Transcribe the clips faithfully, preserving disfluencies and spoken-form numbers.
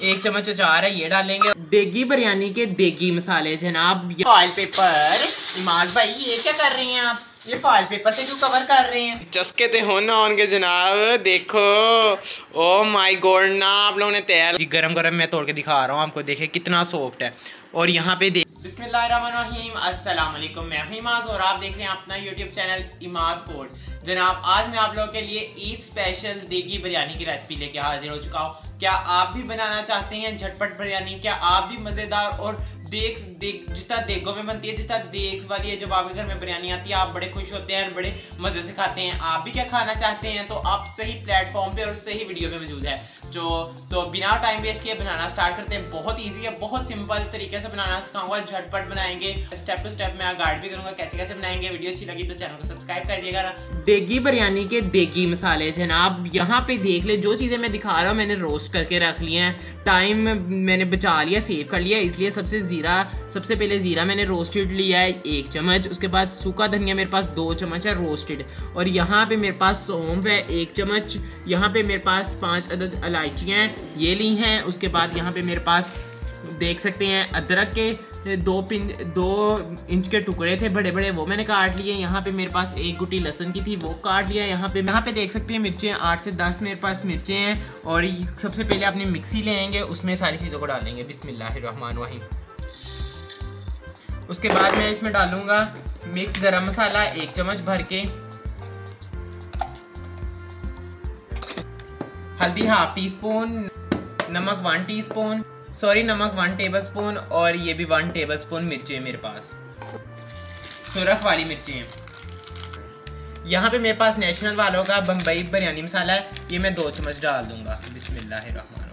एक चम्मच अचार है ये डालेंगे। देगी बिरयानी के देगी मसाले जनाब। फॉइल पेपर, इमाज भाई ये क्या कर रहे हैं आप? ये फॉइल पेपर से क्यों कवर कर रहे हैं? चस्के ते हो ना उनके जनाब। देखो ओ माय गॉड ना आप लोगों ने तेल जी गरम गरम मैं तोड़ के दिखा रहा हूँ आपको, देखे कितना सॉफ्ट है। और यहाँ पे देख बिस्मिल्लाहिर्रहमानिर्रहीम, अस्सलाम वालेकुम, मैं हूं इमाज और आप देख रहे हैं अपना यूट्यूब चैनल इमाज फूड। जनाब आज मैं आप लोगों के लिए ईद स्पेशल देगी बिरयानी की रेसिपी लेके हाजिर हो चुका हूं। क्या आप भी बनाना चाहते हैं झटपट बिरयानी? क्या आप भी मज़ेदार और देख देख जिस तरह देगों में बनती है, जिस तरह देख वाली है जब आपके घर में बिरयानी आती है आप बड़े खुश होते हैं और बड़े मज़े से खाते हैं, आप भी क्या खाना चाहते हैं? तो आप सही प्लेटफॉर्म पे और सही वीडियो पे मौजूद है। जो तो बिना टाइम वेस्ट किए बनाना स्टार्ट करते हैं। बहुत ईजी है, बहुत सिंपल तरीके से बनाना सिखाऊंगा, झटपट बनाएंगे, स्टेप टू स्टेप मैं गाइड भी करूँगा कैसे कैसे बनाएंगे। वीडियो अच्छी लगी तो चैनल को सब्सक्राइब कर दिएगा ना। देगी बिरयानी के देगी मसाले जनाब, यहाँ पे देख ले जो चीज़ें मैं दिखा रहा हूँ मैंने रोस्ट करके रख लिए हैं, टाइम मैंने बचा लिया, सेव कर लिया। इसलिए सबसे सबसे पहले जीरा मैंने रोस्टेड लिया है एक चम्मच, उसके बाद सूखा धनिया मेरे पास दो चम्मच है रोस्टेड, और यहाँ पे मेरे पास सौंफ है एक चम्मच, यहाँ पे मेरे पास पांच अदद इलायचियाँ ये ली हैं, उसके बाद यहाँ पे मेरे पास देख सकते हैं अदरक के दो पिंच दो इंच के टुकड़े थे बड़े बड़े वो मैंने काट लिए, यहाँ पे मेरे पास एक गुटी लहसुन की थी वो काट लिया, यहाँ पे यहाँ पे देख सकते हैं मिर्चें आठ से दस मेरे पास मिर्चें हैं। और सबसे पहले अपनी मिक्सी लेंगे उसमें सारी चीज़ों को डालेंगे बिस्मिल्लाहिर्रहमानिर्रहीम। उसके बाद मैं इसमें डालूंगा मिक्स गरम मसाला एक चम्मच भर के, हल्दी हाफ टी स्पून, नमक वन टीस्पून, सॉरी नमक वन टेबलस्पून, और ये भी वन टेबलस्पून मिर्ची है मेरे पास सुरख वाली मिर्ची है। यहाँ पे मेरे पास नेशनल वालों का बम्बई बिरयानी मसाला है ये मैं दो चम्मच डाल दूंगा बिस्मिल्लाहिर्रहमान।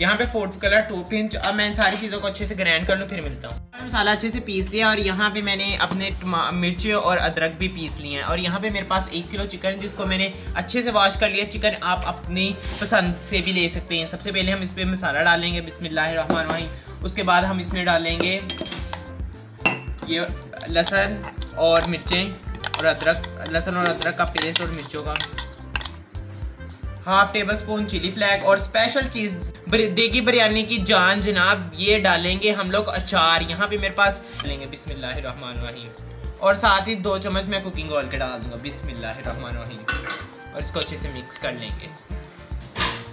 यहाँ पे फूड कलर टू पिंच। अब मैं इन सारी चीज़ों को अच्छे से ग्राइंड कर लूँ फिर मिलता हूँ। मसाला अच्छे से पीस लिया और यहाँ पे मैंने अपने मिर्ची और अदरक भी पीस लिए हैं। और यहाँ पे मेरे पास एक किलो चिकन जिसको मैंने अच्छे से वॉश कर लिया। चिकन आप अपनी पसंद से भी ले सकते हैं। सबसे पहले हम इस पर मसाला डालेंगे बिस्मिल्लाहिर्रहमानिर्रहीम। उसके बाद हम इसमें डालेंगे ये लहसुन और मिर्चें और अदरक, लहसुन और अदरक का पेस्ट और मिर्चों का, half tablespoon chilli flake, और स्पेशल चीज़ देगी बिरयानी की जान जनाब ये डालेंगे हम लोग अचार। यहाँ पे मेरे पास डालेंगे बिस्मिल्लाहिर्रहमानिर्रहीम, और साथ ही दो चम्मच मैं कुकिंग ऑयल के डाल दूंगा बिस्मिल्लाहिर्रहमानिर्रहीम, और इसको अच्छे से मिक्स कर लेंगे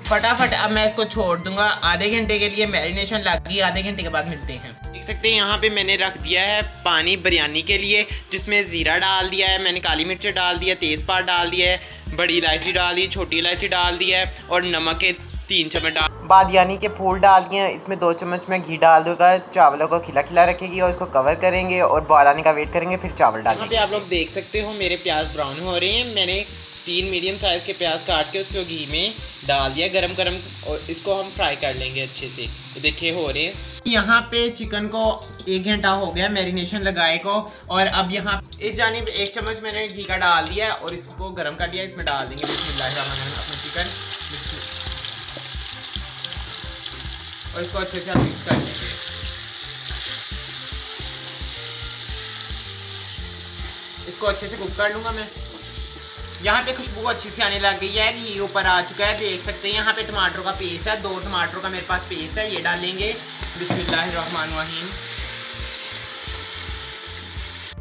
फटाफट। अब मैं इसको छोड़ दूंगा आधे घंटे के लिए, मैरिनेशन लगी, आधे घंटे के बाद मिलते हैं। देख सकते हैं यहाँ पे मैंने रख दिया है पानी बिरयानी के लिए, जिसमें ज़ीरा डाल दिया है मैंने, काली मिर्च डाल दिया, तेज़पात डाल दिया है, बड़ी इलायची डाल दी, छोटी इलायची डाल दी है, और नमक के तीन चम्मच डाल, बिरयानी के फूल डाल दिए, इसमें दो चम्मच में घी डाल दूंगा। चावलों को खिला खिला रखेगी और इसको कवर करेंगे और बॉयल आने का वेट करेंगे फिर चावल डालेंगे। आप लोग देख सकते हो मेरे प्याज ब्राउन हो रहे हैं, मैंने तीन मीडियम साइज़ के प्याज काट के उसको घी में डाल दिया गरम गरम, और इसको हम फ्राई कर लेंगे अच्छे से। तो देखिए हो रहे हैं। यहाँ पे चिकन को एक घंटा हो गया मैरिनेशन लगाए को, और अब यहाँ इस जानिब एक चम्मच मैंने घी का डाल दिया और इसको गरम कर दिया, इसमें डाल देंगे बिस्मिल्लाहिर्रहमानिर्रहीम चिकन, और इसको अच्छे से हम मिक्स कर लेंगे। इसको अच्छे से कुक कर लूँगा मैं। यहाँ पे खुशबू अच्छी से आने लग गई है, घी ऊपर आ चुका है, देख सकते हैं। यहाँ पे टमाटरों का पेस्ट है, दो टमाटरों का मेरे पास पेस्ट है, ये डालेंगे बिस्मिल्लाहिर्रहमानिर्रहीम।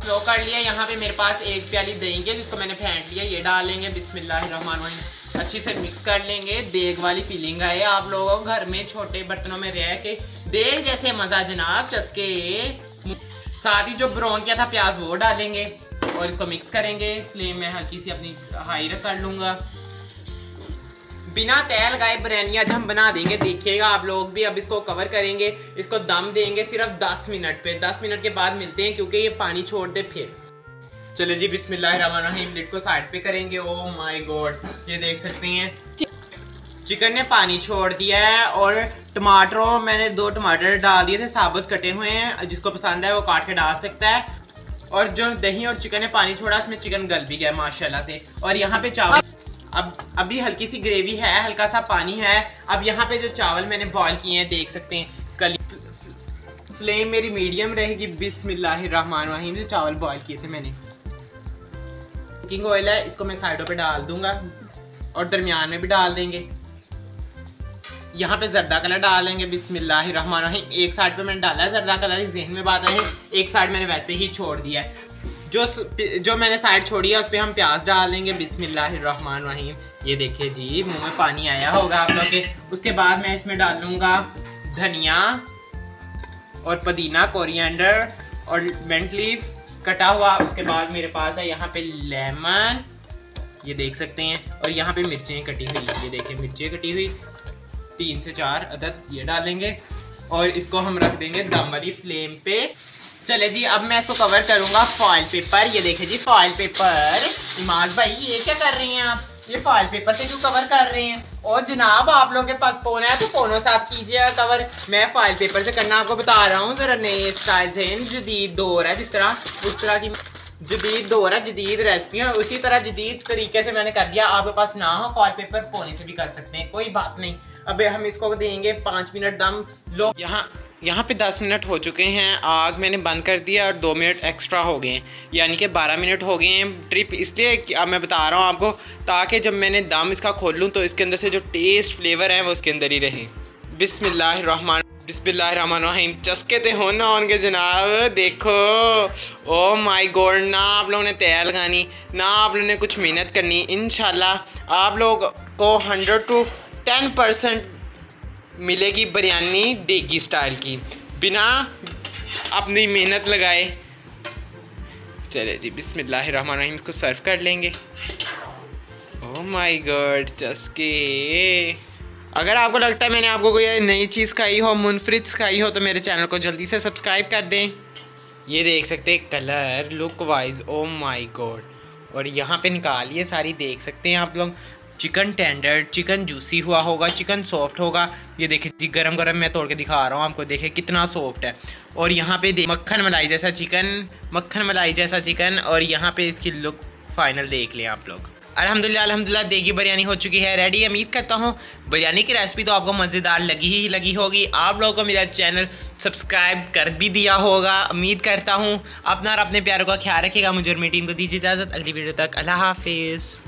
स्लो कर लिया। यहाँ पे मेरे पास एक प्याली दही है जिसको मैंने फेंट लिया, ये डालेंगे बिस्मिल्लाहिर्रहमानिर्रहीम। अच्छे से मिक्स कर लेंगे। देग वाली फीलिंग आए। आप लोगों को घर में छोटे बर्तनों में रह के देग जैसे मज़ा जनाब चसके। साथ ही जो ब्राउन किया था प्याज वो डालेंगे और इसको मिक्स करेंगे। फ्लेम में हल्की सी अपनी हाई रख कर लूँगा। बिना तेल लगाए बिरयानी आज हम बना देंगे, देखिएगा आप लोग भी। अब इसको कवर करेंगे, इसको दम देंगे सिर्फ दस मिनट पे। दस मिनट के बाद मिलते हैं क्योंकि ये पानी छोड़ दे फिर। चलो जी बिस्मिल्लाहिर्रहमानिर्रहीम लिड को साइड पे करेंगे। ओह माय गॉड, ये देख सकते हैं चिकन ने पानी छोड़ दिया है। और टमाटरों मैंने दो टमाटर डाल दिए थे साबुत कटे हुए हैं, जिसको पसंद है वो काट के डाल सकता है। और जो दही और चिकन ने पानी छोड़ा इसमें चिकन गल भी गया माशाल्लाह से। और यहाँ पे चावल अब अभी हल्की सी ग्रेवी है, हल्का सा पानी है। अब यहाँ पे जो चावल मैंने बॉयल किए हैं देख सकते हैं, कल फ्लेम मेरी मीडियम रहेगी बिस्मिल्लाहिर्रहमानिर्रहीम। जो चावल बॉयल किए थे मैंने, कुकिंग ऑयल है इसको मैं साइडों पे डाल दूंगा और दरमियान में भी डाल देंगे। यहाँ पे जर्दा कलर डालेंगे बिस्मिल्लाहिर्रहमानिर्रहीम। एक साइड पे मैंने डाला है जर्दा कलर, इस जहन में बात आई, एक साइड मैंने वैसे ही छोड़ दिया है। जो जो मैंने साइड छोड़ी है उस पर हम प्याज डालेंगे बिस्मिल्लाहिर्रहमानिर्रहीम। ये देखिए जी, मुंह में पानी आया होगा आप लोग के। उसके बाद मैं इसमें डालूंगा धनिया और पुदीना, कोरिएंडर और मिंट लीफ कटा हुआ। उसके बाद मेरे पास है यहाँ पे लेमन, ये देख सकते हैं, और यहाँ पे मिर्चें कटी हुई, ये देखिए मिर्चें कटी हुई तीन से चार अदद, ये डालेंगे और इसको हम रख देंगे दम वाली फ्लेम पे। चले जी, अब मैं इसको कवर करूँगा फॉइल पेपर। ये देखें जी फॉइल पेपर। इमाज भाई ये क्या कर रहे हैं आप, ये फॉइल पेपर से क्यों कवर कर रहे हैं? और जनाब आप लोगों के पास फोन है तो फोनों साफ कीजिएगा कवर, मैं फॉइल पेपर से करना आपको बता रहा हूँ। ज़रा नए स्टाइल जहन जदीद दौर है, जिस तरह उस तरह की जदीद दौर है, जदीद रेसिपियाँ, उसी तरह जदीद तरीके से मैंने कर दिया। आपके पास ना हो फॉइल पेपर, कोने से भी कर सकते हैं, कोई बात नहीं। अब हम इसको देंगे पाँच मिनट दम। लो यहाँ यहाँ पे दस मिनट हो चुके हैं, आग मैंने बंद कर दिया और दो मिनट एक्स्ट्रा हो गए हैं, यानी कि बारह मिनट हो गए हैं। ट्रिप इसलिए कि अब मैं बता रहा हूँ आपको, ताकि जब मैंने दम इसका खोलूँ तो इसके अंदर से जो टेस्ट फ्लेवर है वो उसके अंदर ही रहे। बिस्मिल्लाहिर्रहमान बिस्मिल्लाहिर्रहमानिर्रहीम। चस्के तो होना होंगे जनाब, देखो ओ माय गॉड। ना आप लोगों ने तैयार लगानी, ना आप लोगों ने कुछ मेहनत करनी, इंशाल्लाह आप लोग को हंड्रेड टू टेन परसेंट मिलेगी बिरयानी देगी स्टाइल की, बिना अपनी मेहनत लगाए। चले जी बिस्मिल्लाहिर्रहमानिर्रहीम, इसको सर्व कर लेंगे। ओह माय गॉड चस्के। अगर आपको लगता है मैंने आपको कोई नई चीज़ खाई हो, मुनफरिद खाई हो, तो मेरे चैनल को जल्दी से सब्सक्राइब कर दें। ये देख सकते हैं colour, look wise, oh my god. और यहाँ पे निकालिए सारी, देख सकते हैं आप लोग, चिकन टेंडर, चिकन जूसी हुआ होगा, चिकन सॉफ्ट होगा। ये देखिए जी गरम गरम मैं तोड़ के दिखा रहा हूँ आपको, देखिए कितना सॉफ्ट है। और यहाँ पे मक्खन मलाई जैसा चिकन, मक्खन मलाई जैसा चिकन। और यहाँ पे इसकी लुक फाइनल देख लें आप लोग। अल्हम्दुलिल्लाह अल्हम्दुलिल्लाह देगी बिरयानी हो चुकी है रेडी। उम्मीद करता हूँ बिरयानी की रेसिपी तो आपको मज़ेदार लगी ही लगी होगी। आप लोगों को मेरा चैनल सब्सक्राइब कर भी दिया होगा, उम्मीद करता हूँ। अपना और अपने प्यारों का ख्याल रखिएगा। मुझे और मेरी टीम को दीजिए इजाज़त, अगली वीडियो तक अल्लाह हाफिज़।